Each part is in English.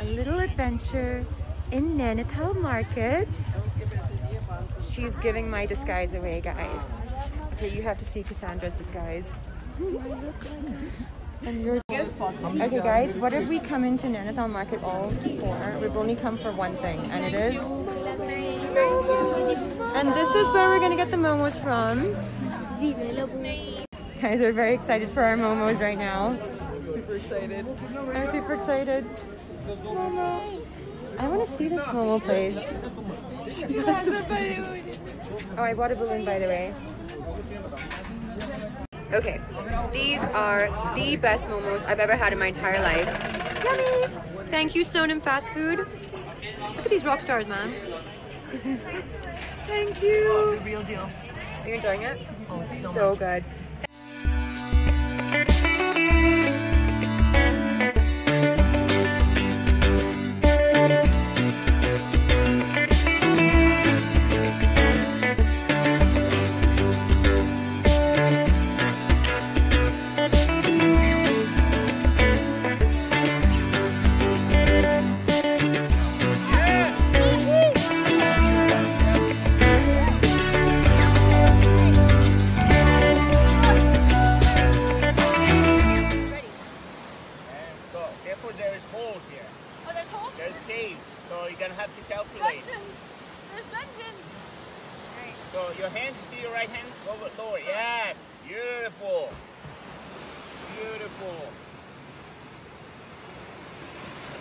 A little adventure in Nanthal Market. She's giving my disguise away, guys. Okay, you have to see Cassandra's disguise. And you're okay, guys, what have we come into Nanthal Market all for? We've only come for one thing, and it is momos. And this is where we're gonna get the momos from. Guys, we're very excited for our momos right now. Super excited. I'm super excited. Momo. I want to see this momo place. Oh, I bought a balloon, by the way. Okay, these are the best momos I've ever had in my entire life. Yummy! Thank you, Stone and Fast Food. Look at these rock stars, man. Thank you. The real deal. Are you enjoying it? Oh, so good.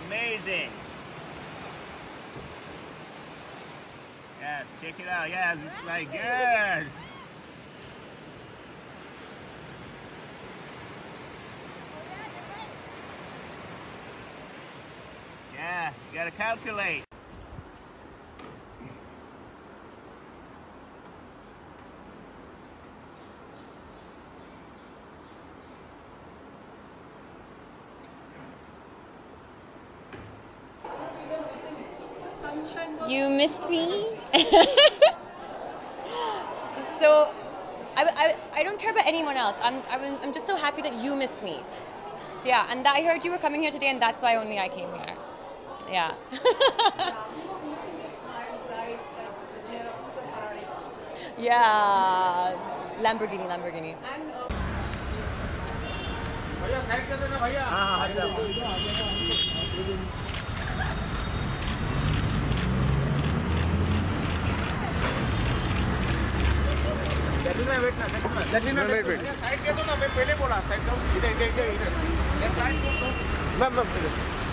Amazing. Yes, check it out. Yes, it's like good. Yeah, you gotta calculate. You missed me. So, I don't care about anyone else. I'm just so happy that you missed me. So yeah, and I heard you were coming here today, and that's why only I came here. Yeah. Yeah. Lamborghini. Let me wait.